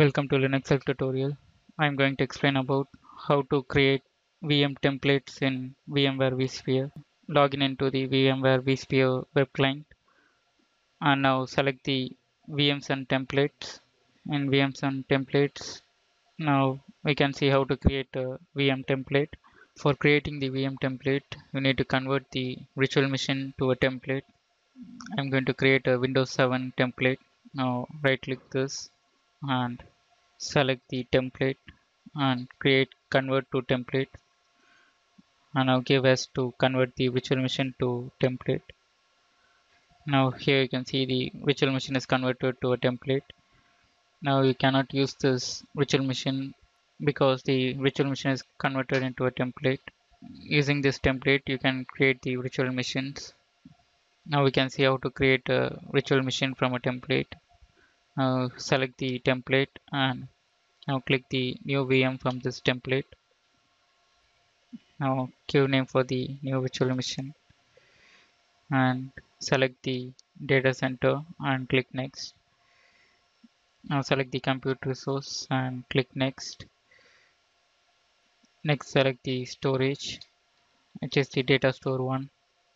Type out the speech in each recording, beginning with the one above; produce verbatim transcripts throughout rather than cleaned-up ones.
Welcome to LinuxHelp tutorial. I am going to explain about how to create V M templates in VMware vSphere. Login into the VMware vSphere web client and now select the V Ms and templates. In V Ms and templates, now we can see how to create a V M template. For creating the V M template, you need to convert the virtual machine to a template. I am going to create a Windows seven template. Now right click this and select the template and create convert to template, and now give us to convert the virtual machine to template. Now here you can see the virtual machine is converted to a template. Now you cannot use this virtual machine because the virtual machine is converted into a template. Using this template you can create the virtual machines. Now we can see how to create a virtual machine from a template. Now select the template and now click the new V M from this template. Now give name for the new virtual machine and select the data center and click next. Now select the compute resource and click next. Next select the storage, which is the data store one,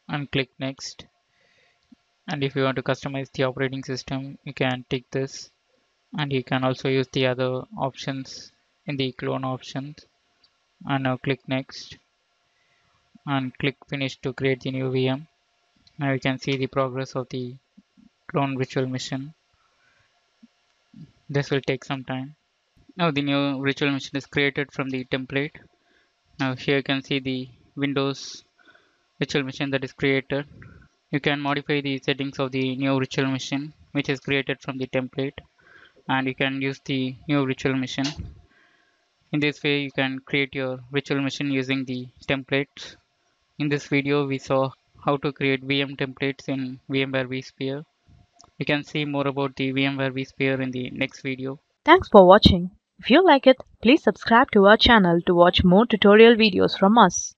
and click next. And if you want to customize the operating system, you can tick this, and you can also use the other options in the clone options. And now click next and click finish to create the new V M. Now you can see the progress of the clone virtual machine. This will take some time. Now the new virtual machine is created from the template. Now here you can see the Windows virtual machine that is created. You can modify the settings of the new virtual machine which is created from the template, and you can use the new virtual machine. In this way you can create your virtual machine using the templates. In this video we saw how to create V M templates in VMware vSphere. You can see more about the VMware vSphere in the next video. Thanks for watching. If you like it, please subscribe to our channel to watch more tutorial videos from us.